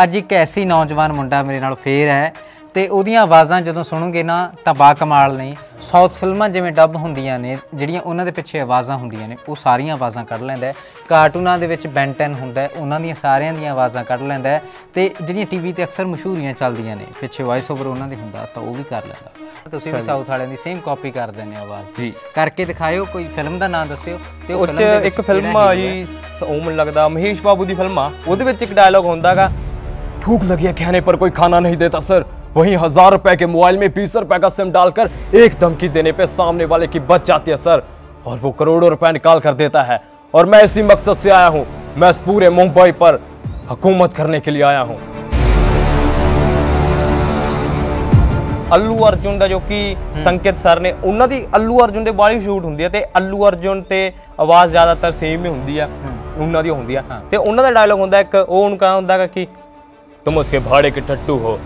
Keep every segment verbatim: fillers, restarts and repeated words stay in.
अज एक ऐसी नौजवान मुंडा मेरे नाल फेर है तो उहदियां आवाज़ां जदों सुनोगे ना तो बाकमाल ने। साउथ फिल्मां जिवें डब हुंदियां ने जिहड़ियां उन्हां दे पिछे आवाज़ां हुंदियां ने वो सारियां आवाज़ां कढ लैंदा है। कार्टूनां दे विच बेंटन हुंदा है उन्हां दियां सारियां दियां आवाज़ां कढ लैंदा है। ते जिहड़ियां टीवी ते अक्सर मशहूरियां चलदियां ने पिछे वॉइस ओवर उन्हां दे हुंदा तां वो भी कर लैंदा। तुसीं भी साउथ वालियां दी सेम कॉपी कर देने आवाज़ जी करके दिखाओ। कोई फिल्म दा नाम दस्सिओ ते ओह फिल्म इक फिल्म आ जी ओह मन लगदा महेश बाबू दी फिल्म आ ओहदे विच इक डायलॉग हुंदागा भूख लगी है खाने पर कोई खाना नहीं देता सर। वहीं हजार रुपए के मोबाइल में बीस रुपए का सिम डालकर एक धमकी देने पे सामने वाले की बच जाती है सर, और वो करोड़ों रुपए निकाल कर देता है। और मैं इसी मकसद से आया हूँ, मैं इस पूरे मुंबई पर हुकूमत करने के लिए आया हूँ। अल्लू अर्जुन का जो कि संकेत सर ने उन्होंने अल्लू अर्जुन के बाली शूट होंगी है, अल्लू अर्जुन से आवाज़ ज़्यादातर सेम ही होंगी है उन्होंने होंगी है। तो उन्होंने डायलॉग होंगे एक वो उनका होंगे कि तुम उसके भाड़े के टट्टू हो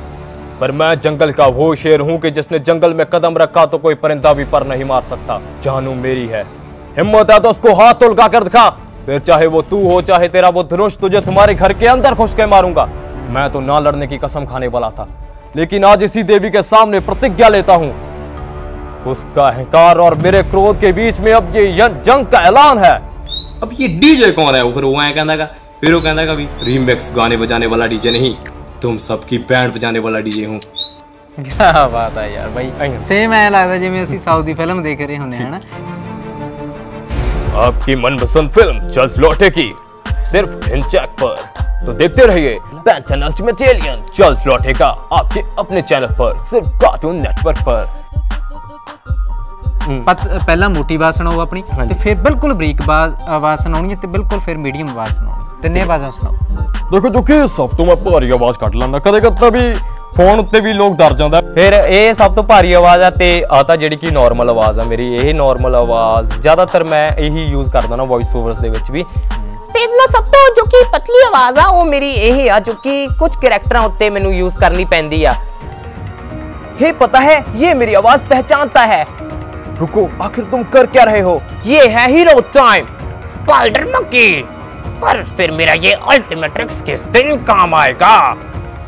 पर मैं जंगल का वो शेर हूँ कि जिसने जंगल में कदम रखा तो कोई परिंदा भी पर नहीं मार सकता। जानू मेरी है, हिम्मत है तो उसको हाथ उलगा कर दिखा, फिर चाहे वो तू हो चाहे तेरा वो धनुष, तुझे तुम्हारे घर के अंदर घुस के मारूंगा। मैं तो ना लड़ने की कसम खाने वाला था, लेकिन आज इसी देवी के सामने प्रतिज्ञा लेता हूँ। उसका अहंकार और मेरे क्रोध के बीच में अब ये जंग का ऐलान है। अब ये डीजे कौन है? फिर वो कहना फिर वो कहना कभी रीमिक्स गाने बजाने वाला डीजे नहीं, तुम सबकी बैंड बजाने वाला डीजे हूँ। क्या बात है यार भाई, सेम ऐ लगता जिवें असीं साउथ दी फिल्म देख रहे हुंदे हैं ना। आपकी मनपसंद फिल्म चल लौटेगी सिर्फ हिंचैक पर, तो देखते रहिए पैन चैनल मटेरियल चल लौटेगा आपके अपने चैनल पर सिर्फ कार्टून नेटवर्क पर। पत पहला मोटी आवाज़ सुनाओ अपनी ते फिर बिल्कुल बरीक आवाज़ सुनाउणी ते बिल्कुल फिर मीडियम आवाज़ सुनाउणी। ਤਿੰਨੇ ਆਵਾਜ਼ਾਂ ਸੁਣਾਓ। ਦੇਖੋ ਜੋ ਕਿ ਸਭ ਤੋਂ ਮੈਂ ਭਾਰੀ ਆਵਾਜ਼ ਕੱਢ ਲੈਣਾ, ਕਦੇ ਕਦੇ ਵੀ ਫੋਨ ਉੱਤੇ ਵੀ ਲੋਕ ਡਰ ਜਾਂਦਾ। ਫਿਰ ਇਹ ਸਭ ਤੋਂ ਭਾਰੀ ਆਵਾਜ਼ ਆ ਤੇ ਆ ਤਾਂ ਜਿਹੜੀ ਕਿ ਨਾਰਮਲ ਆਵਾਜ਼ ਆ ਮੇਰੀ, ਇਹ ਨਾਰਮਲ ਆਵਾਜ਼ ਜ਼ਿਆਦਾਤਰ ਮੈਂ ਇਹੀ ਯੂਜ਼ ਕਰਦਾ ਨਾ ਵੌਇਸ ਓਵਰਸ ਦੇ ਵਿੱਚ ਵੀ। ਤੇ ਇਹਨਾਂ ਸਭ ਤੋਂ ਜੋ ਕਿ ਪਤਲੀ ਆਵਾਜ਼ ਆ ਉਹ ਮੇਰੀ ਇਹੀ ਆ ਜੋ ਕਿ ਕੁਝ ਕੈਰੈਕਟਰਾਂ ਉੱਤੇ ਮੈਨੂੰ ਯੂਜ਼ ਕਰਨੀ ਪੈਂਦੀ ਆ। ਇਹ ਪਤਾ ਹੈ ਇਹ ਮੇਰੀ ਆਵਾਜ਼ ਪਹਿਚਾਨਤਾ ਹੈ। ਰੁਕੋ ਆਖਿਰ ਤੁਮ ਕਰ ਕੀ ਰਹੇ ਹੋ? ਇਹ ਹੈ ਹੀਰੋ ਟਾਈਮ ਸਪਾਈਡਰ ਮੰਕੀ, पर फिर मेरा ये अल्टीमेट ट्रिक्स किस दिन काम आएगा?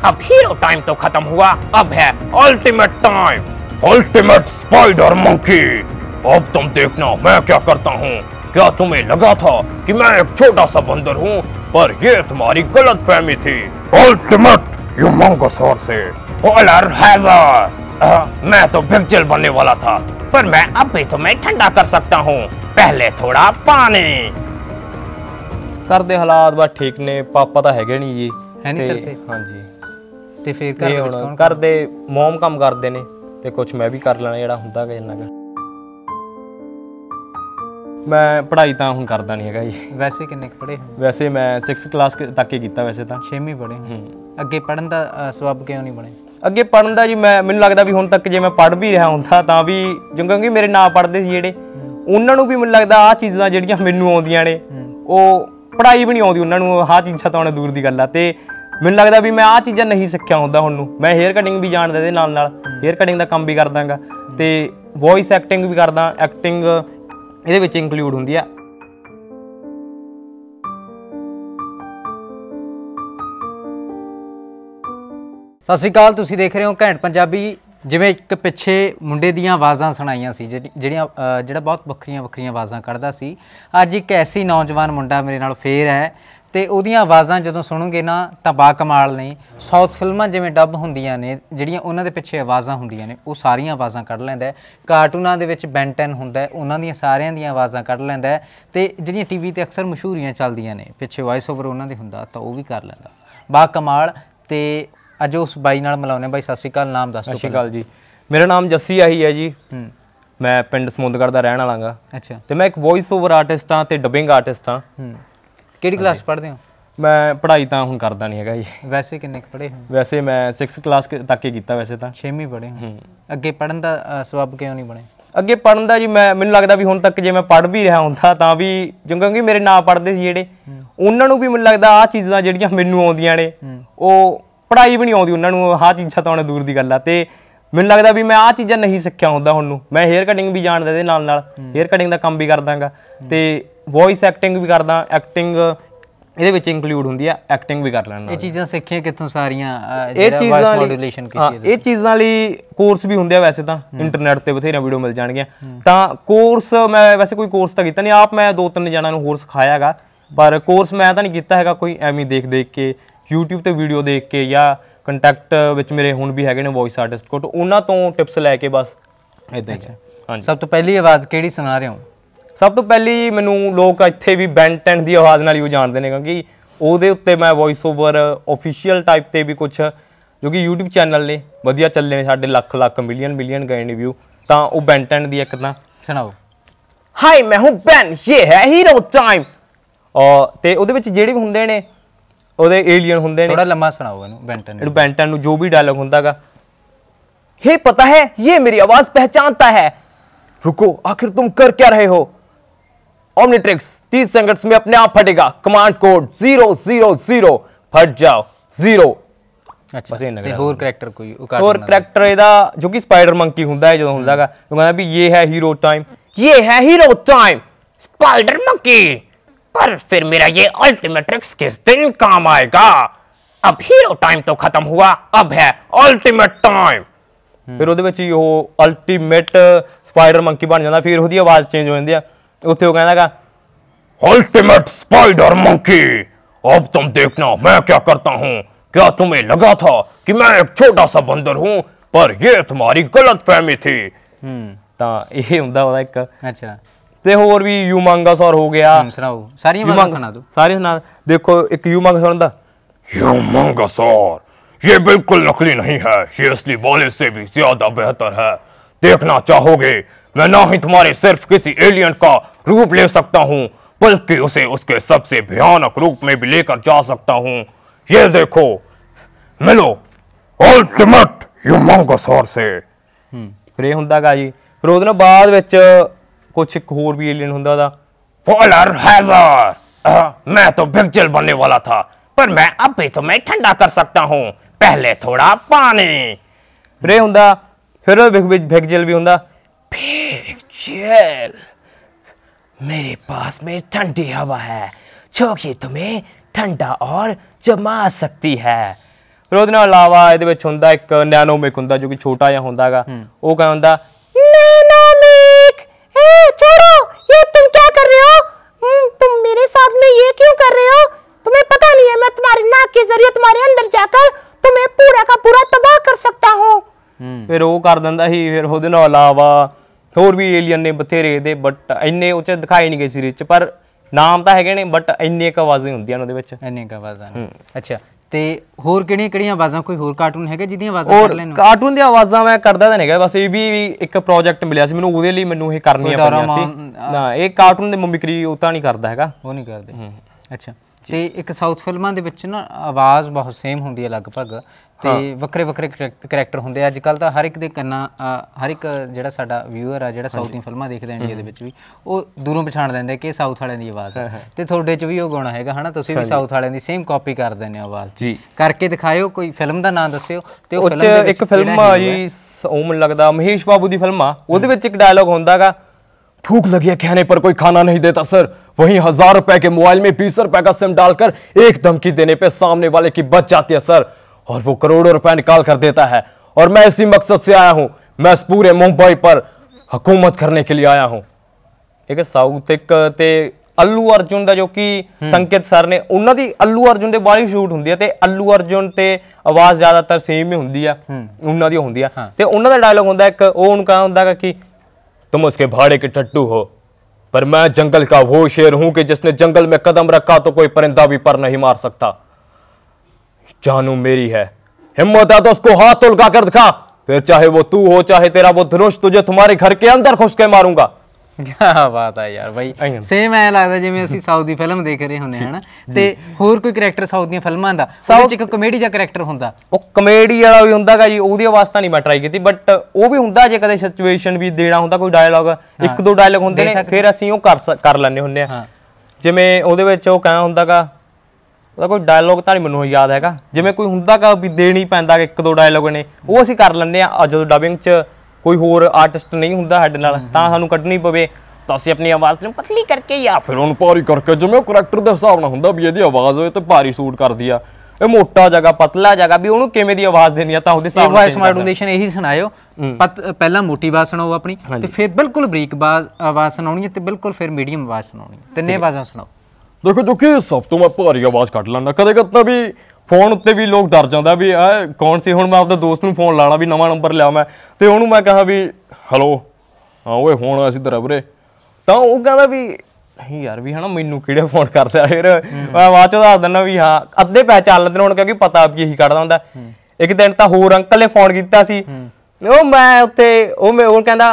अब हीरो टाइम तो खत्म हुआ, अब है ultimate time, ultimate spider monkey. अब तुम देखना मैं क्या करता हूँ। क्या तुम्हें लगा था कि मैं एक छोटा सा बंदर हूँ? पर ये तुम्हारी गलतफहमी थी। अल्टीमेट ह्यूमंगसौर से पोलर हैजर, मैं तो पिक्चर बनने वाला था, पर मैं अब भी तुम्हें ठंडा कर सकता हूँ। पहले थोड़ा पानी। करते हालात बस ठीक ने, पापा तो है नहीं जी है नहीं सर। हाँ जी तो फिर करते मोम काम करते ने ते कुछ मैं भी कर लेना जोड़ा होंगे कि इन्ना। मैं पढ़ाई तो हूँ करता नहीं है जी। वैसे किन्ने पढ़े? वैसे मैं सिक्स क्लास तक ही किया, वैसे तो छेवीं पढ़े। अगे पढ़न का सुभाव क्यों नहीं बने? अगे पढ़न का जी मैं मैं लगता भी हुण तक जे मैं पढ़ भी रहा होंदा तां भी क्योंकि मेरे ना पढ़ते जेडे उन्होंने भी मैं लगता आ चीज़ा जिहड़ियां मैनूं आउंदियां ने ओह पढ़ाई भी नहीं आती उन्होंने, आह चीज़ा तो दूर की गल है। तो मैं लगता भी मैं आह चीज़ा नहीं सीखिया होंदा। हुण मैं हेयर कटिंग भी जानता, हेयर कटिंग का काम भी करदा गा ते वॉइस एक्टिंग भी करदा, एक्टिंग इहदे विच इंकलूड हुंदी है। सत श्री अकाल, तुसीं देख रहे हो घैंट पंजाबी। जिवें एक पिछे मुंडे दियां आवाज़ां सुनाइयां सी जिहड़ियां जिहड़ा बहुत वखरियां वखरियां आवाज़ां कढदा सी, अज एक ऐसी नौजवान मुंडा मेरे नाल फेर है ते उहदियां आवाज़ां जदों सुनोगे ना तां बाकमाल ने। साउथ फिल्मां जिवें डब हुंदियां ने जिहड़ियां उन्हां दे पिछे आवाज़ां हुंदियां ने वो सारियां आवाज़ां कढ लैंदा है। कार्टूनां दे विच बेंटन हुंदा है उन्हां दियां सारियां दियां आवाज़ां कढ लैंदा है। ते जिहड़ियां टीवी ते अक्सर मशहूरियां चलदियां ने पिछे वॉइस ओवर उन्हां दे हुंदा तां वो भी कर लैंदा बाकमाल। ते अज उस बाई नाल मिलाउने। बाई सत श्री अकाल, नाम दस। सत श्री अकाल जी, मेरा नाम जस्सी आही है जी, मैं पिंड समुंदगढ़ दा रहण वाला गा। अच्छा। ते मैं एक वॉइस ओवर आर्टिस्ट हां ते डबिंग आर्टिस्ट हां। केड़ी क्लास पढ़दे हो? मैं पढ़ाई तां हुण करदा नहीं हैगा जी। वैसे किन्ने क पढ़े हो? वैसे मैं सिक्स क्लास तक ही कीता, वैसे तां छेवीं पढ़े। अगे पढ़न दा सुभाव क्यों नहीं बने? अगे पढ़न दा जी मैं मैनूं लगदा भी हुण तक जे मैं पढ़ भी रहा हुंदा तां भी क्योंकि मेरे ना पढ़दे सी जेडे उन्होंने भी मैनूं लगदा आह चीज़ां जिहड़ियां मैनूं आउंदियां ने ओह पढ़ाई भी नहीं आती उन्होंने, आह चीज़ा तो दूर की गल है। तो मैं लगता भी मैं आह चीज़ा नहीं सीखिया होंदा। हुण मैं हेयर कटिंग भी जानता, हेयर कटिंग का काम भी करदा गा ते वॉइस एक्टिंग भी करदा, एक्टिंग ये इंकलूड होंगी है एक्टिंग भी कर लैंदा। ये चीज़ां सीखियां कितों सारियां मॉड्यूलेशन कीती है। चीज़ां लई कोर्स भी होंगे वैसे तो इंटरनेट पर बथेरिया वीडियो मिल जाएगी। तो कोर्स मैं वैसे कोई कोर्स तो किया नहीं, आप मैं दो तीन जणियां नूं होर सिखाया है, पर कोर्स मैं तो नहीं किया है कोई। एवें देख देख के यूट्यूब पर वीडियो देख के या ਕੰਟੈਕਟ ਵਿੱਚ ਮੇਰੇ ਹੁਣ ਵੀ ਹੈਗੇ ਨੇ ਵੌਇਸ ਆਰਟਿਸਟ ਕੋਲ, ਉਹਨਾਂ ਤੋਂ ਟਿਪਸ ਲੈ ਕੇ ਬਸ ਇਦਾਂ ਹੀ। ਹਾਂਜੀ, ਸਭ ਤੋਂ ਪਹਿਲੀ ਆਵਾਜ਼ ਕਿਹੜੀ ਸੁਣਾ ਰਹੇ ਹੋ? ਸਭ ਤੋਂ ਪਹਿਲੀ ਮੈਨੂੰ ਲੋਕ ਇੱਥੇ ਵੀ ਬੈਂਟਨ ਦੀ ਆਵਾਜ਼ ਨਾਲ ਹੀ ਜਾਣਦੇ ਨੇ, ਕਿਉਂਕਿ ਉਹਦੇ ਉੱਤੇ ਮੈਂ ਵੌਇਸ ਓਵਰ ਆਫੀਸ਼ੀਅਲ ਟਾਈਪ ਤੇ ਵੀ ਕੁਝ, ਜੋ ਕਿ YouTube ਚੈਨਲ ਨੇ ਵਧੀਆ ਚੱਲੇ ਨੇ ਸਾਡੇ, ਲੱਖ ਲੱਖ ਮਿਲੀਅਨ ਮਿਲੀਅਨ ਗਏ ਨੇ ਵਿਊ। ਤਾਂ ਉਹ ਬੈਂਟਨ ਦੀ ਇੱਕ ਤਾਂ ਸੁਣਾਓ। ਹਾਈ ਮੈਂ ਹੂੰ ਬੈਨ, ਇਹ ਹੈ ਹੀਰੋ ਟਾਈਮ। ਤੇ ਉਹਦੇ ਵਿੱਚ ਜਿਹੜੇ ਵੀ ਹੁੰਦੇ ਨੇ ਉਹਦੇ ਏਲੀਅਨ ਹੁੰਦੇ ਨੇ। ਥੋੜਾ ਲੰਮਾ ਸੁਣਾਓ ਇਹਨੂੰ ਬੈਂਟਨ ਨੂੰ। ਬੈਂਟਨ ਨੂੰ ਜੋ ਵੀ ਡਾਇਲੌਗ ਹੁੰਦਾਗਾ, ਇਹ ਪਤਾ ਹੈ ਇਹ ਮੇਰੀ ਆਵਾਜ਼ ਪਹਿਚਾਨਤਾ ਹੈ, ਰੁਕੋ ਆਖਿਰ ਤੁਮ ਕਰ ਕੀ ਰਹੇ ਹੋ, ਓਮਨੀਟ੍ਰਿਕਸ तीस सेकंड्स में अपने आप फटेगा, command code zero zero zero, फट जाओ ज़ीरो। ਅੱਛਾ, ਤੇ ਹੋਰ ਕੈਰੈਕਟਰ ਕੋਈ ਉਹ ਹੋਰ ਕੈਰੈਕਟਰ ਇਹਦਾ ਜੋ ਕਿ ਸਪਾਈਡਰ ਮੰਕੀ ਹੁੰਦਾ ਹੈ, ਜਦੋਂ ਹੁੰਦਾਗਾ ਉਹ ਕਹਿੰਦਾ ਵੀ ਇਹ ਹੈ ਹੀਰੋ ਟਾਈਮ, ਇਹ ਹੈ ਹੀਰੋ ਟਾਈਮ ਸਪਾਈਡਰ ਮੰਕੀ, पर फिर मेरा ये अल्टीमेट ट्रिक्स किस दिन काम आएगा, अब हीरो टाइम तो खत्म हुआ, अब है अल्टीमेट टाइम। फिर ਉਹਦੇ ਵਿੱਚ ਹੀ ਉਹ ਅਲਟੀਮੇਟ ਸਪਾਈਡਰ ਮੰਕੀ ਬਣ ਜਾਂਦਾ, ਫਿਰ ਉਹਦੀ ਆਵਾਜ਼ ਚੇਂਜ ਹੋ ਜਾਂਦੀ ਆ। ਉੱਥੇ ਉਹ ਕਹਿੰਦਾਗਾ ਅਲਟੀਮੇਟ ਸਪਾਈਡਰ ਮੰਕੀ, अब तुम देखना मैं क्या करता हूं, क्या तुम्हें लगा था कि मैं एक छोटा सा बंदर हूं, पर ये तुम्हारी गलतफहमी थी। ਤਾਂ ਇਹ ਹੁੰਦਾ ਉਹਦਾ ਇੱਕ। ਅੱਛਾ, ਤੇ ਹੋਰ ਵੀ ਯੂਮੰਗਸ ਔਰ ਹੋ ਗਿਆ। ਸੁਣਾਓ ਸਾਰੀਆਂ ਯੂਮੰਗਸ ਸੁਣਾ ਦੋ ਸਾਰੀਆਂ ਸੁਣਾ। ਦੇਖੋ ਇੱਕ ਯੂਮੰਗਸ ਸੁਣਦਾ, ਯੂਮੰਗਸ ਔਰ ਇਹ ਬਿਲਕੁਲ ਨਕਲੀ ਨਹੀਂ ਹੈ, ਇਹ ਅਸਲੀ ਬੋਲੇ ਸੇ ਵੀ ਜ਼ਿਆਦਾ ਬਿਹਤਰ ਹੈ, ਦੇਖਣਾ ਚਾਹੋਗੇ ਮੈਂ ਨਾ ਹੀ तुम्हारे सिर्फ किसी एलियन का रूप ले सकता हूँ, बल्कि उसे उसके सबसे भयानक रूप में भी लेकर जा सकता हूँ, ये देखो मिलो अल्टीमेट ह्यूमंगस ਔਰ से। ਫਿਰ ਇਹ ਹੁੰਦਾ ਗਾ ਜੀ। ਫਿਰ ਉਹਦੇ ਨਾਲ ਬਾਅਦ ਵਿੱਚ कुछ एक और भी एलियन होता था, पोलर हैज़र, आ, मैं तो पिक्चर बनने वाला था, पर मैं अब भी तुम्हें ठंडा कर सकता हूँ, पहले थोड़ा पानी। फिर होता फिर पिक्चर भी होता, पिक्चर मेरे पास में ठंडी हवा है जो कि तुम्हें ठंडा और जमा सकती है। फिर उसके अलावा ये होता एक नैनोमेक होता जो कि छोटा जहा होता है, वो क्या होता छोड़ो, ये तुम क्या कर रहे हो, तुम मेरे साथ में ये क्यों कर रहे हो, तुम्हें पता नहीं है मैं तुम्हारी नाक के जरिए तुम्हारे अंदर जाकर तुम्हें पूरा का पूरा तबाह कर सकता हूं। फिर वो कर दंदा ही। फिर ਉਹਦੇ ਨਾਲ अलावा ਹੋਰ ਵੀ एलियन ने ਬਥੇਰੇ ਦੇ, बट ਇੰਨੇ ਉੱਚ ਦਿਖਾਈ ਨਹੀਂ ਗਏ ਸੀਰੀਜ਼ ਚ, पर नाम ਤਾਂ ਹੈਗੇ ਨੇ बट ਇੰਨੇ ਕ ਆਵਾਜ਼ਾਂ ਹੁੰਦੀਆਂ ਉਹਦੇ ਵਿੱਚ, ਇੰਨੇ ਕ ਆਵਾਜ਼ਾਂ। ਅੱਛਾ, ਤੇ ਹੋਰ ਕਿਹੜੀਆਂ ਕਿਹੜੀਆਂ ਆਵਾਜ਼ਾਂ, ਕੋਈ ਹੋਰ ਕਾਰਟੂਨ ਹੈਗਾ ਜਿਹਦੀਆਂ ਆਵਾਜ਼ਾਂ ਕਰ ਲੈਣ? ਕਾਰਟੂਨ ਦੀਆਂ ਆਵਾਜ਼ਾਂ ਮੈਂ ਕਰਦਾ ਤਾਂ ਨਹੀਂਗਾ, ਬਸ ਇਹ ਵੀ ਇੱਕ ਪ੍ਰੋਜੈਕਟ ਮਿਲਿਆ ਸੀ ਮੈਨੂੰ, ਉਹਦੇ ਲਈ ਮੈਨੂੰ ਇਹ ਕਰਨੀ ਪਈ ਸੀ ਨਾ। ਇਹ ਕਾਰਟੂਨ ਦੇ ਮਿਮਿਕਰੀ ਉਹ ਤਾਂ ਨਹੀਂ ਕਰਦਾ ਹੈਗਾ, ਉਹ ਨਹੀਂ ਕਰਦੇ। ਅੱਛਾ, ਤੇ ਇੱਕ ਸਾਊਥ ਫਿਲਮਾਂ ਦੇ ਵਿੱਚ ਨਾ ਆਵਾਜ਼ ਬਹੁਤ ਸੇਮ ਹੁੰਦੀ ਹੈ ਲਗਭਗ, ਤੇ ਵੱਖਰੇ ਵੱਖਰੇ ਕਰੈਕਟਰ ਹੁੰਦੇ ਆ। ਅੱਜ ਕੱਲ ਤਾਂ ਹਰ ਇੱਕ ਦੇ ਕੰਨਾਂ, ਹਰ ਇੱਕ ਜਿਹੜਾ ਸਾਡਾ ਵਿਊਅਰ ਆ ਜਿਹੜਾ ਸਾਊਥ ਦੀਆਂ ਫਿਲਮਾਂ ਦੇਖਦਾ ਇੰਡੀਆ ਦੇ ਵਿੱਚ ਵੀ, ਉਹ ਦੂਰੋਂ ਪਛਾਣ ਲੈਂਦੇ ਕਿ ਸਾਊਥ ਵਾਲਿਆਂ ਦੀ ਆਵਾਜ਼ ਹੈ, ਤੇ ਤੁਹਾਡੇ 'ਚ ਵੀ ਉਹ ਗਾਣਾ ਹੈਗਾ ਹਨਾ, ਤੁਸੀਂ ਵੀ ਸਾਊਥ ਵਾਲਿਆਂ ਦੀ ਸੇਮ ਕਾਪੀ ਕਰ ਦਿੰਦੇ ਹੋ ਆਵਾਜ਼ ਜੀ। ਕਰਕੇ ਦਿਖਾਇਓ, ਕੋਈ ਫਿਲਮ ਦਾ ਨਾਮ ਦੱਸਿਓ। ਤੇ ਉਹ ਫਿਲਮ ਦੇ ਵਿੱਚ ਇੱਕ ਫਿਲਮ ਆ ਜੀ, ਉਹ ਮੈਨੂੰ ਲੱਗਦਾ ਮਹੇਸ਼ ਬਾਬੂ ਦੀ ਫਿਲਮ ਆ, ਉਹਦੇ ਵਿੱਚ ਇੱਕ ਡਾਇਲੌਗ ਹੁੰਦਾਗਾ, भूख लगी है खाने पर कोई खाना नहीं देता सर, वहीं हजार रुपए के मोबाइल में बीस रुपए का सिम डालकर एक धमकी देने पे सामने वाले की बच जाती है सर, और वो करोड़ों रुपए निकाल कर देता है, और मैं इसी मकसद से आया हूँ, मैं इस पूरे मुंबई पर हुकूमत करने के लिए आया हूँ। एक साउथ एक अल्लू अर्जुन का जो कि संकेत सर ने, उन्होंने अल्लू अर्जुन के बाली शूट होंगी है, अल्लू अर्जुन से आवाज़ ज़्यादातर सेम ही होंगी है उन्होंने होंगी है। तो उन्होंने डायलॉग होंगे एक, उन्होंने कहा होंगे कि तुम उसके भाड़े के टट्टू हो, पर मैं जंगल का वो शेर हूं कि जिसने जंगल में कदम रखा तो कोई परिंदा भी पर नहीं मार सकता, जानू मेरी है, हिम्मत है तो उसको हाथ उलगा कर दिखा, फिर चाहे वो तू हो चाहे तेरा वो धनुष, तुझे तुम्हारे घर के अंदर घुस के मारूंगा। क्या बात है यार भाई, सेम है लगता जिवें ਅਸੀਂ ਸਾਊਥ ਦੀ ਫਿਲਮ ਦੇਖ ਰਹੇ ਹੁੰਦੇ ਹਨ। ਤੇ ਹੋਰ ਕੋਈ ਕੈਰੈਕਟਰ ਸਾਊਥ ਦੀਆਂ ਫਿਲਮਾਂ ਦਾ ਵਿੱਚ ਇੱਕ ਕਮੇਡੀ ਦਾ ਕੈਰੈਕਟਰ ਹੁੰਦਾ, ਉਹ ਕਮੇਡੀ ਵਾਲਾ ਵੀ ਹੁੰਦਾਗਾ ਜੀ, ਉਹਦੀ ਆਵਾਜ਼ ਤਾਂ ਨਹੀਂ ਮੈਂ ਟਰਾਈ ਕੀਤੀ, ਬਟ ਉਹ ਵੀ ਹੁੰਦਾ ਜੇ ਕਦੇ ਸਿਚੁਏਸ਼ਨ ਵੀ ਦੇਣਾ ਹੁੰਦਾ, ਕੋਈ ਡਾਇਲੌਗ ਇੱਕ ਦੋ ਡਾਇਲੌਗ ਹੁੰਦੇ ਨੇ ਫਿਰ ਅਸੀਂ ਉਹ ਕਰ ਕਰ ਲੈਂਦੇ ਹੁੰਦੇ ਆ। ਜਿਵੇਂ ਉਹਦੇ ਵਿੱਚ ਉਹ ਕਹਿੰਦਾ ਹੁੰਦਾਗਾ, ਉਹਦਾ ਕੋਈ ਡਾਇਲੌਗ ਤਾਂ ਨਹੀਂ ਮੈਨੂੰ ਯਾਦ ਹੈਗਾ, ਜਿਵੇਂ ਕੋਈ ਹੁੰਦਾਗਾ ਵੀ ਦੇਣੀ ਪੈਂਦਾ ਇੱਕ ਦੋ ਡਾਇਲੌਗ ਨੇ, ਉਹ ਅਸੀਂ ਕਰ ਲੈਂਦੇ ਆ। ਜਦੋਂ ਡਬਿੰਗ 'ਚ कोई होर आर्टिस्ट नहीं होंगे साडे नाल, तां सानूं कड्ढनी पवे तुम अपनी आवाज ने पतली करके या फिर उन भारी करके जिम्मे करैक्टर के हिसाब ना होंगे भी ये आवाज हो तो भारी सूट कर दिया ਇਹ ਮੋਟਾ ਜਗਾ ਪਤਲਾ ਜਗਾ ਵੀ ਉਹਨੂੰ ਕਿਵੇਂ ਦੀ ਆਵਾਜ਼ ਦੇਣੀ ਆ ਤਾਂ ਉਹਦੇ ਹਿਸਾਬ ਨਾਲ ਵੌਇਸ ਮਾਡੂਲੇਸ਼ਨ ਇਹੀ ਸੁਣਾਇਓ ਪਹਿਲਾਂ ਮੋਟੀ ਆਵਾਜ਼ ਸੁਣਾਓ ਆਪਣੀ ਤੇ ਫਿਰ ਬਿਲਕੁਲ ਬਰੀਕ ਆਵਾਜ਼ ਸੁਣਾਉਣੀ ਤੇ ਬਿਲਕੁਲ ਫਿਰ ਮੀਡੀਅਮ ਆਵਾਜ਼ ਸੁਣਾਉਣੀ ਤਿੰਨੇ ਆਵਾਜ਼ਾਂ ਸੁਣਾਓ ਦੇਖੋ ਜੋ ਕਿ ਸਭ ਤੋਂ ਮੈਂ ਭਾਰੀ ਆਵਾਜ਼ ਕੱਢ ਲੈਣਾ ਕਦੇ ਕਦੇ ਤਾਂ ਵੀ फोन उत्ते भी लोग डर जाता भी ए कौन सी हूँ मैं अपने दोस्त नूं फोन लाना भी नवा नंबर लिया मैं तो उन्होंने मैं कहा भी हैलो हाँ वो फोन इसी तरह वीरे तो वह कहता भी नहीं यार भी है ना मैनू कि फोन कर दिया फिर मैं बाद चो दस दिना भी हाँ अद्धे पैसे चल लेते हूँ क्योंकि पता भी यही कढ़ता होंगे एक दिन तो होर अंकल ने फोन किया मैं उत्ते कहता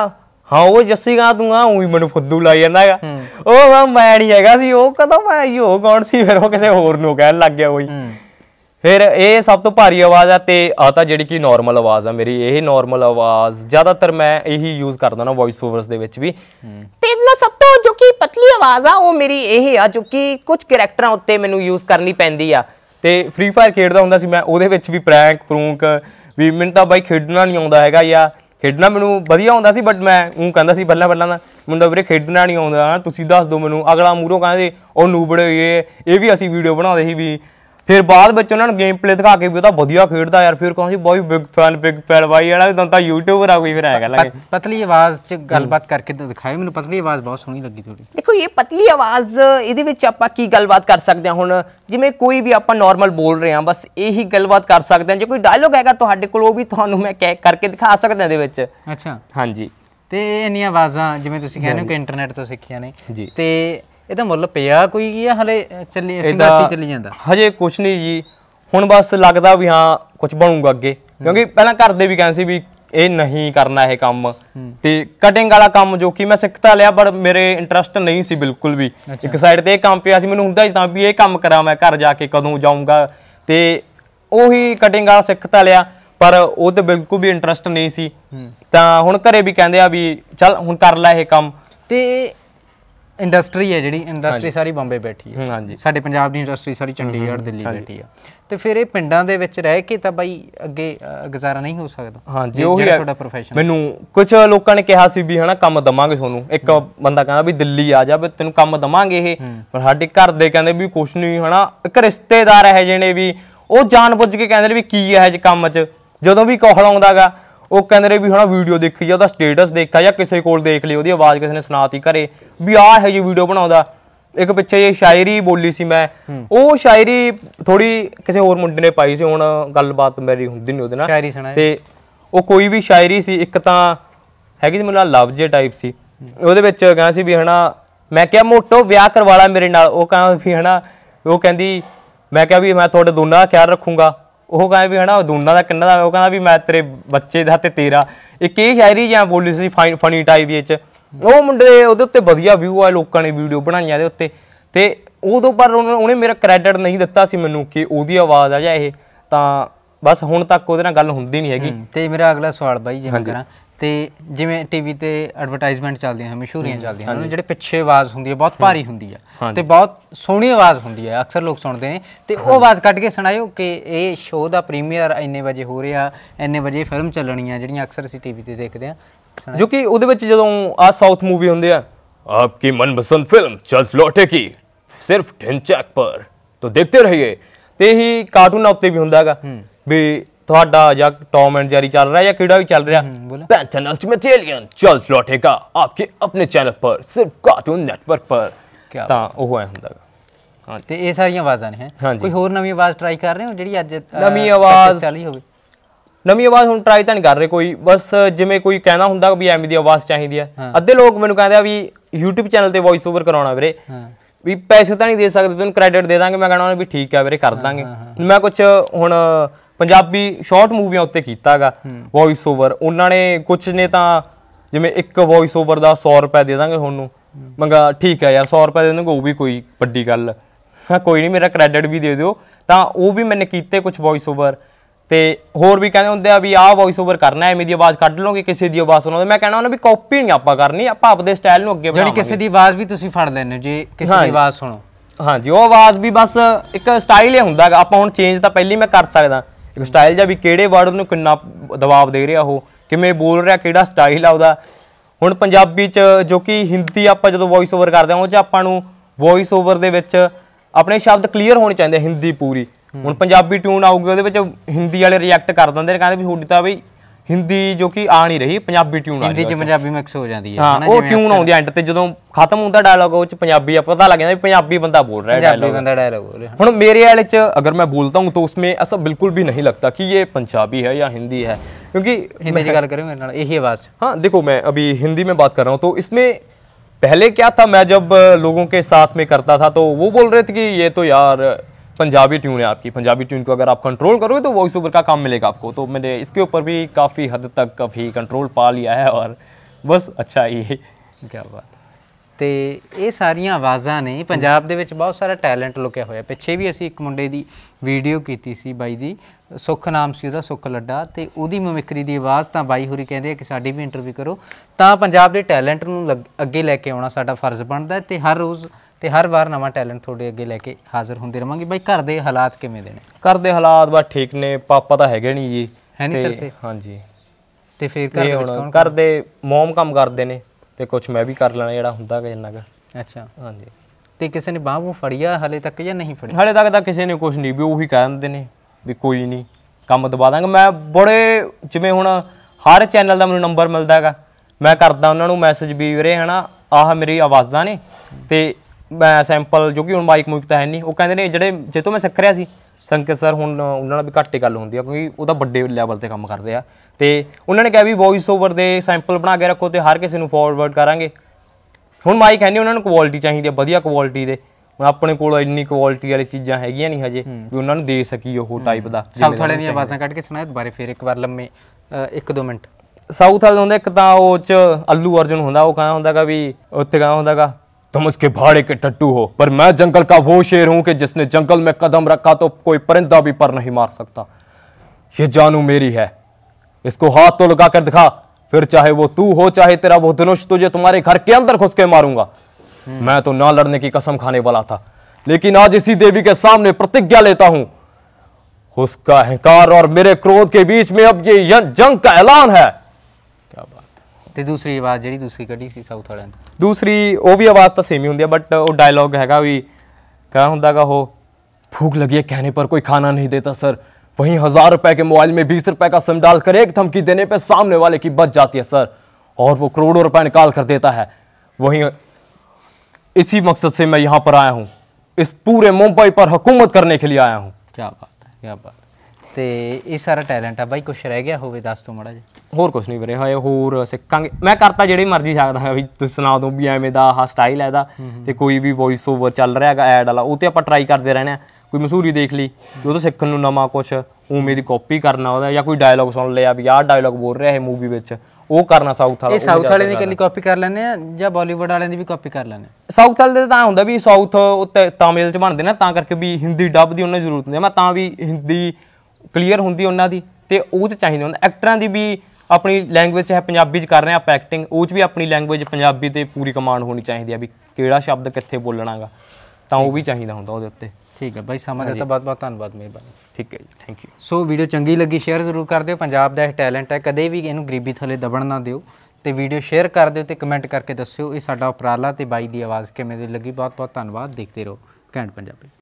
हाँ वो जस्सी कहाँ तू हाँ उ मैं फुदू लाई जाना है वह मैं नहीं है कहता मैं यो कौन सी फिर वो किसी होर नूं कहण लग गया वही फिर ये सब तो भारी आवाज़ है तो आता जी कि नॉर्मल आवाज़ है मेरी यही नॉर्मल आवाज़ ज़्यादातर मैं यही यूज़ करता ना वॉइस ओवरस दे विच भी ते इतना सब तो जो कि पतली आवाज़ आ वो मेरी यही आ जो कि कुछ करैक्टर उत्ते मैनू यूज़ करनी पैंदी आ ते फ्री फायर खेडदा हुंदा सी मैं उहदे विच भी प्रैंक प्रूंक भी मैनू तां बाई खेडना नहीं आउंदा हैगा या खेडना मैनू वधिया हुंदा सी बट मैं ऊं कहंदा सी पहला पहला ना मुंडा वीरे खेडना नहीं आउंदा तुसीं दस दो मैनू अगला मूहरों कहंदे ओ नूबड़े ये भी असीं वीडियो बनाउंदे सी भी फिर बाद बच्चों ने गेम प्ले दिखा के भी वो बढ़िया खेलता यार फिर कौन सी बहुत बिग फैन बिग फैन भाई यार तुम तो यूट्यूबर आ गई फिर आएगा लगे पतली आवाज़ से गलबात करके तो दिखाई मैंने पतली आवाज़ बहुत सोहनी लगी थोड़ी देखो ये पतली आवाज़ इहदे विच आपां की गलबात कर सकते हैं हुण जिवें कोई भी आपां नॉर्मल बोल रहे हैं बस यही गलबात कर सकते हैं जो कोई डायलॉग हैगा तुहाडे कोल वो भी तुहानूं मैं कह करके दिखा सकदा इहदे विच अच्छा हाँ जी ते इन्नी आवाज़ां जिवें तुसीं कहंदे हो कि इंटरनेट तों सिक्खियां ने जी ते ਇਹਦਾ ਮੁੱਲ ਪਿਆ ਕੋਈ ਕੀ ਹਲੇ ਚੱਲੀ ਸੰਘਰਸ਼ ਚੱਲੀ ਜਾਂਦਾ ਹਜੇ ਕੁਛ ਨਹੀਂ ਜੀ ਹੁਣ ਬਸ ਲੱਗਦਾ ਵੀ ਹਾਂ ਕੁਝ ਬਣੂਗਾ ਅੱਗੇ ਕਿਉਂਕਿ ਪਹਿਲਾਂ ਘਰ ਦੇ ਵੀ ਕਹਿੰਦੇ ਸੀ ਵੀ ਇਹ ਨਹੀਂ ਕਰਨਾ ਇਹ ਕੰਮ ਤੇ ਕਟਿੰਗ ਵਾਲਾ ਕੰਮ ਜੋ ਕਿ ਮੈਂ ਸਿੱਖਤਾ ਲਿਆ ਪਰ ਮੇਰੇ ਇੰਟਰਸਟ ਨਹੀਂ ਸੀ ਬਿਲਕੁਲ ਵੀ ਇੱਕ ਸਾਈਡ ਤੇ ਇਹ ਕੰਮ ਪਿਆ ਸੀ ਮੈਨੂੰ ਹੁੰਦਾ ਸੀ ਤਾਂ ਵੀ ਇਹ ਕੰਮ ਕਰਾਂ ਮੈਂ ਘਰ ਜਾ ਕੇ ਕਦੋਂ ਜਾਊਂਗਾ ਤੇ ਉਹੀ ਕਟਿੰਗ ਵਾਲਾ ਸਿੱਖਤਾ ਲਿਆ पर ਉਹ ਤੇ ਬਿਲਕੁਲ ਵੀ ਇੰਟਰਸਟ ਨਹੀਂ ਸੀ ਤਾਂ ਹੁਣ ਘਰੇ ਵੀ ਕਹਿੰਦੇ ਆ ਵੀ ਚੱਲ ਹੁਣ ਕਰ ਲੈ ਇਹ ਕੰਮ ਤੇ इंडस्ट्री है जी इंडस्ट्री सारी बॉम्बे बैठी है हाँ जी साडे पंजाब दी इंडस्ट्री सारी चंडीगढ़ दिल्ली बैठी है तो फिर ये पिंडां दे विच रह के तो बई अगे गुजारा नहीं हो सकता हाँ जी ओही है तुहाडा प्रोफेशन मैनू कुछ लोगों ने कहा सी भी है ना काम देवांगे तुहानू एक बंदा कहंदा भी दिल्ली आ जा भी तैनू काम देवांगे ये पर साडे घर दे कहंदे भी कुछ नहीं है ना एक रिश्तेदार है जिहड़े भी वो जान बुझ के कहंदे भी की है इस काम च जदों भी कॉल आउंदा गा ਉਹ ਕਹਿੰਦੇ ਰੇ ਵੀ ਹਣਾ ਵੀਡੀਓ ਦੇਖੀ ਜਾਂ ਉਹਦਾ ਸਟੇਟਸ ਦੇਖਿਆ ਜਾਂ ਕਿਸੇ ਕੋਲ ਦੇਖ ਲਈ ਉਹਦੀ ਆਵਾਜ਼ ਕਿਸੇ ਨੇ ਸੁਣਾਤੀ ਘਰੇ ਵੀ ਆਹ ਇਹੋ ਜਿਹੀ ਵੀਡੀਓ ਬਣਾਉਂਦਾ ਇੱਕ ਪਿੱਛੇ ਇਹ ਸ਼ਾਇਰੀ ਬੋਲੀ ਸੀ ਮੈਂ ਉਹ ਸ਼ਾਇਰੀ ਥੋੜੀ ਕਿਸੇ ਹੋਰ ਮੁੰਡੇ ਨੇ ਪਾਈ ਸੀ ਹੁਣ ਗੱਲਬਾਤ ਮੇਰੀ ਹੁੰਦੀ ਨਹੀਂ ਉਹਦੇ ਨਾਲ ਸ਼ਾਇਰੀ ਸੁਣਾਈ ਤੇ ਉਹ ਕੋਈ ਵੀ ਸ਼ਾਇਰੀ ਸੀ ਇੱਕ ਤਾਂ ਹੈਗੀ ਸੀ ਮੈਨੂੰ ਲਵ ਜੇ ਟਾਈਪ ਸੀ ਉਹਦੇ ਵਿੱਚ ਕਹਿੰਦਾ ਸੀ ਵੀ ਹਣਾ ਮੈਂ ਕਿਹਾ ਮੋਟੋ ਵਿਆਹ ਕਰਵਾ ਲਾ ਮੇਰੇ ਨਾਲ ਉਹ ਕਹਿੰਦਾ ਵੀ ਹਣਾ ਉਹ ਕਹਿੰਦੀ ਮੈਂ ਕਿਹਾ ਵੀ ਮੈਂ ਤੁਹਾਡੇ ਦੋਨਾਂ ਦਾ ਖਿਆਲ ਰੱਖੂੰਗਾ ਉਹ ਕਹਿੰਦਾ ਵੀ ਹਨਾ ਦੋਨਾਂ ਦਾ ਕਿੰਨਾ ਦਾ ਉਹ ਕਹਿੰਦਾ ਵੀ ਮੈਂ ਤੇਰੇ ਬੱਚੇ ਦਾ ਤੇ ਤੇਰਾ ਇੱਕ ਇਹ ਸ਼ਾਇਰੀ ਜਾਂ ਬੋਲੀ ਸੀ ਫਾਈਨ ਫਨੀ ਟਾਈਪ ਵਿੱਚ ਉਹ ਮੁੰਡੇ ਉਹਦੇ ਉੱਤੇ ਵਧੀਆ ਵਿਊ ਆ ਲੋਕਾਂ ਨੇ ਵੀਡੀਓ ਬਣਾਈਆਂ ਦੇ ਉੱਤੇ ਤੇ ਉਦੋਂ ਪਰ ਉਹਨੇ ਮੇਰਾ ਕ੍ਰੈਡਿਟ ਨਹੀਂ ਦਿੱਤਾ ਸੀ ਮੈਨੂੰ ਕਿ ਉਹਦੀ ਆਵਾਜ਼ ਆ ਜਾਂ ਇਹ ਤਾਂ ਬਸ ਹੁਣ ਤੱਕ ਉਹਦੇ ਨਾਲ ਗੱਲ ਹੁੰਦੀ ਨਹੀਂ ਹੈਗੀ ਤੇ ਮੇਰਾ ਅਗਲਾ ਸਵਾਲ ਬਾਈ ਜਿਵੇਂ ਕਰਾਂ ਤੇ ਜਿਵੇਂ ਟੀਵੀ ਤੇ ਐਡਵਰਟਾਈਜ਼ਮੈਂਟ ਚੱਲਦੀਆਂ ਹਨ ਮਸ਼ਹੂਰੀਆਂ ਚੱਲਦੀਆਂ ਹਨ ਜਿਹੜੇ ਪਿੱਛੇ ਆਵਾਜ਼ ਹੁੰਦੀ ਹੈ ਬਹੁਤ ਭਾਰੀ ਹੁੰਦੀ ਹੈ ਤੇ ਬਹੁਤ ਸੋਹਣੀ ਆਵਾਜ਼ ਹੁੰਦੀ ਹੈ ਅਕਸਰ ਲੋਕ ਸੁਣਦੇ ਨੇ ਤੇ ਉਹ ਆਵਾਜ਼ ਕੱਢ ਕੇ ਸੁਣਾਇਓ ਕਿ ਇਹ ਸ਼ੋਅ ਦਾ ਪ੍ਰੀਮੀਅਰ ਇੰਨੇ ਵਜੇ ਹੋ ਰਿਹਾ ਇੰਨੇ ਵਜੇ ਫਿਲਮ ਚੱਲਣੀ ਆ ਜਿਹੜੀਆਂ ਅਕਸਰ ਅਸੀਂ ਟੀਵੀ ਤੇ ਦੇਖਦੇ ਆ ਜੋ ਕਿ ਉਹਦੇ ਵਿੱਚ ਜਦੋਂ ਆ ਸਾਊਥ ਮੂਵੀ ਹੁੰਦੇ ਆ ਆਪਕੀ ਮਨਪਸੰਦ ਫਿਲਮ ਚੱਲ ਲੌਟੇਗੀ ਸਿਰਫ ਢਿੰਚਕ ਪਰ ਤਾਂ ਦੇਖਦੇ ਰਹੀਏ ਤੇ ਇਹੀ ਕਾਰਟੂਨਾਂ ਉੱਤੇ ਵੀ ਹੁੰਦਾ ਹੈਗਾ ਵੀ टॉम एंड जेरी चल रहा है या कीड़ा भी चल रहा है चल लौटेगा आपके अपने चैनल पर सिर्फ कार्टून नेटवर्क पर क्या ते ये सारी आवाज़ां ने हैं कोई होर नवी आवाज़ ट्राई कर रहे हो जिहड़ी अज नवी आवाज़ चली होवे नवी आवाज़ हुण ट्राई तां नहीं कर रहे कोई बस जिवें कोई कहना हुंदा भी एवें दी आवाज़ चाहीदी है अद्धे लोग मैनूं कहंदे आ वी यूट्यूब चैनल ते वॉइस ओवर कराउणा वीरे वी पैसे तां नहीं दे सकदे तैनूं क्रेडिट दे दांगे मैं कहणा भी ठीक है वीरे कर दांगे मैं कुछ हुण पंजाबी शॉर्ट मूवियां उत्ते कीता गा वॉइस ओवर उन्होंने कुछ ने तो जिमें एक वॉइस ओवर का सौ रुपया दे देंगे हुनू मंगा ठीक है यार सौ रुपया दे देंगे वो भी कोई वड्डी गल हाँ कोई नहीं मेरा क्रेडिट भी दे दो तो वो भी मैंने किए कुछ वॉइस ओवर तो होर भी कहते होंगे भी आह वॉइस ओवर करना है इवें दी आवाज़ कढ़ लोगे किसी की आवाज़ सुना मैं कहना उन्होंने भी कॉपी नहीं आपां करनी आपां आपदे स्टाइल नूं अग्गे बनावांगे किसी की आवाज़ भी तुसीं फड़ लैंदे हो जे किसी की आवाज़ सुनो हाँ जी वो आवाज़ भी बस एक स्टाइल ही हुंदा आपां हुण चेंज तां पहले मैं कर सकदा एक स्टाइल जब भी किड़े वर्ड में किन्ना दबाव दे रहा हो कि मैं बोल रहा कि स्टाइल आ हुण पंजाबी च जो कि हिंदी आपां जदों वॉइस ओवर करदे आं उह च आपां नूं वॉइस ओवर दे विच अपने शब्द क्लीयर होने चाहिए हिंदी पूरी। हुण पंजाबी ट्यून आऊगी उहदे विच हिंदी वाले रिएक्ट कर दिंदे ने, कहंदे भी हुड्डी तां बई हिंदी जो कि आ नहीं रही, पंजाबी ट्यून आ रही हिंदी च, पंजाबी मिक्स हो जाती है। हां वो ट्यून आउंदी एंड ते जदों खत्म हुंदा डायलॉग उह च पंजाबी आ पता लग जांदा भी पंजाबी बंदा बोल रहा है, पंजाबी बंदा डायलॉग बोल रहा है। हुण मेरे वाले च अगर मैं बोलता हूं तो उसमें ऐसा बिल्कुल भी नहीं लगता कि ये पंजाबी है या हिंदी है, क्योंकि हिंदी की बात करें मेरे नाल यही आवाज। हां देखो मैं अभी हिंदी में बात कर रहा हूं, तो इसमें पहले क्या था, मैं जब लोगों के साथ में करता था तो वो बोल रहे थे कि ये तो यार पंजाबी ट्यून है आपकी, पंजाबी ट्यून को अगर आप कंट्रोल करोगे तो वॉइस ओवर का काम मिलेगा आपको। तो मैंने इसके ऊपर भी काफ़ी हद तक काफ़ी कंट्रोल पा लिया है और बस अच्छा ये क्या बात। तो ये सारिया आवाज़ा ने पंजाब के बहुत सारा टैलेंट लुकया होया। पिछे भी असी एक मुंडे की वीडियो की सी बाई दी, सुख नाम से उसका, सुख लड्डा, तो वो ममिकरी की आवाज़ तो बाई होरी कहें कि साड़ी भी इंटरव्यू करो, तो पंजाब के टैलेंट नूं लग अगे लैके आना साडा फर्ज बनता है। तो हर रोज़ ते हर बार नवा टैलेंट थोड़े अगे लैके हाजिर होंदे रहांगे। बई घर दे हालात किवें दे ने? घर दे हालात बस ठीक ने, पापा तां हैगे नहीं जी, है नहीं सर ते। हाँ जी, ते फिर घर दे विच कौन? घर दे मोम काम करदे ने ते कुछ मैं भी कर लैणा जिहड़ा हुंदा गा इन्ना गा। अच्छा हाँ जी। ते किसी ने बांह बूह फड़ी आ हाले तक या नहीं फड़ी? हाले तक तां किसी ने कुछ नहीं, भी उही कह दिंदे ने भी कोई नहीं काम दबा दांगे। मैं बड़े जिवें हुण हर चैनल दा मैनूं नंबर मिलदा हैगा, मैं करदा उन्हां नूं मैसेज भी वीरे है ना आह मेरी आवाज़ां ने ते मैं सैंपल जो कि हम माइक मुइक तो है नहीं, वो कहते हैं जोड़े जे तो मैं सिख रहा सी संकेत सर हूँ उन्होंने भी घट्ट ही गल होंगी क्योंकि वह बड़े लैवल पर काम करते हैं। तो उन्होंने कहा भी वॉइस ओवर के सैंपल बना के रखो तो हर किसी को फॉरवर्ड करांगे। हुण माइक है नहीं, उन्होंने क्वालिटी चाहिए है वधिया क्वालिटी दे, अपने को इन्नी क्वालिटी वाली चीज़ा हैगियां नहीं हजे भी उन्होंने दे सकी वो टाइप का। साउथ वाले आवाज़ा कट के सुनाओ बारे फिर एक बार लम्बे एक दो मिनट। साउथ वाले होंगे एक तो वो च अल्लू अर्जुन होंगे, वो कहा होंगे भी उत्ते कहा होंगे तुम उसके भाड़े के टट्टू हो पर मैं जंगल का वो शेर हूँ कि जिसने जंगल में कदम रखा तो कोई परिंदा भी पर नहीं मार सकता। ये जानू मेरी है, इसको हाथ तो लगा कर दिखा, फिर चाहे वो तू हो चाहे तेरा वो धनुष, तुझे तुम्हारे घर के अंदर घुस के मारूंगा। मैं तो ना लड़ने की कसम खाने वाला था, लेकिन आज इसी देवी के सामने प्रतिज्ञा लेता हूँ, उसका अहंकार और मेरे क्रोध के बीच में अब ये जंग का ऐलान है। क्या बात। ते दूसरी आवाज़ जी दूसरी कड़ी सी साउथ वाले दूसरी वो भी आवाज़ तो सेम ही होंगी, बट वो डायलॉग हैगा भी क्या होंगे गा, हो भूख लगी है कहने पर कोई खाना नहीं देता सर, वहीं हज़ार रुपए के मोबाइल में बीस रुपए का सिम डाल कर एक धमकी देने पे सामने वाले की बच जाती है सर, और वो करोड़ों रुपए निकाल कर देता है। वहीं इसी मकसद से मैं यहाँ पर आया हूँ, इस पूरे मुंबई पर हुकूमत करने के लिए आया हूँ। क्या बात है, क्या बात। तो ये सारा टैलेंट है भाई, कुछ रह गया होवे दस तो माड़ा जी? होर कुछ नहीं वीरे, हाए होर सिखांगे। मैं करता जिहड़ी मर्जी सकदा भी, तुसीं सुणा दो भी एवें दा आह स्टाइल है दा, ते कोई भी वॉइस ओवर चल रहा है ऐड वाला वो तो आपां ट्राई करते रहने। कोई मशहूरी देख ली जो तो सीखण नूं नवां कुछ उवें दी कॉपी करना उहदा, या कोई डायलॉग सुन लिया भी आह डायलॉग बोल रहा है मूवी विच वो करना। साउथ वाले साउथ वाले दी कल्ली कॉपी कर लैंदे आ जां बॉलीवुड वालें दी भी कॉपी कर लैंदे? साउथ वाले दा तां हुंदा भी साउथ उत्ते तमिल च बनदे ना, तां करके भी हिंदी डब दी उन्हां जरूरत नहीं। मैं तां भी हिंदी क्लीयर होंगी उन्होंने तो वो चाहिए होंगे। एक्टर की भी अपनी लैंगुएज है, पंजाबी कर रहे हैं आप एक्टिंग, वो भी अपनी लैंगुएज पंजाबी ते पूरी कमांड होनी चाहिए भी केड़ा शब्द कित्थे बोलना गा, तो वो भी चाहिए होंगे उहदे उत्ते। ठीक है भाई, समझ आता, बहुत बहुत धन्यवाद, मेहरबानी। ठीक है जी, थैंक यू। सो वीडियो चंगी लगी शेयर जरूर कर दिओ, पंजाब दा इह टैलेंट है, कदे भी इहनूं गरीबी थले दबण ना दिओ, तो वीडियो शेयर कर दिओ, कमेंट करके दस्सिओ ये साडा उपराला ते बाई दी आवाज़ किवें दी लगी। बहुत बहुत धन्यवाद, देखते रहो कैंट पंजाबी।